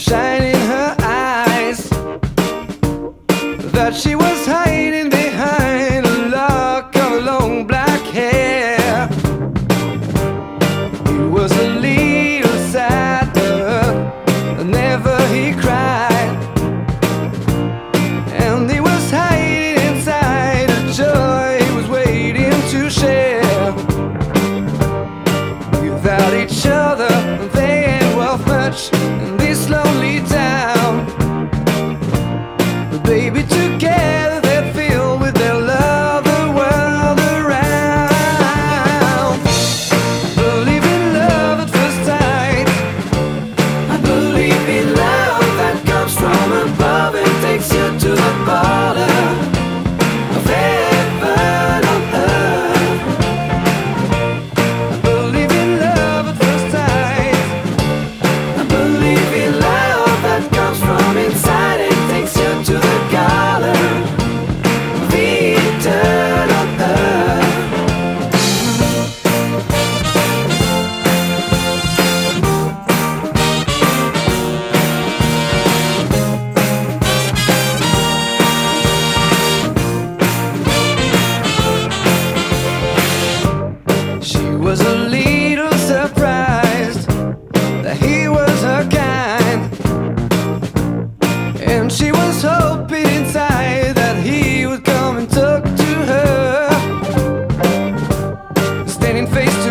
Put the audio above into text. shine in her eyes that she was hiding behind a lock of long black hair. He was a little sadder whenever he cried, and he was hiding inside a joy he was waiting to share. Without each other, they ain't worth much in this lonely town. But baby, together they fill with their love the world around. I believe in love at first sight. I believe in love that comes from above and takes you to the border of heaven on earth. I believe in love at first sight. I believe in love that comes from inside and takes you to the was a little surprised that he was her kind, and she was hoping inside that he would come and talk to her, standing face to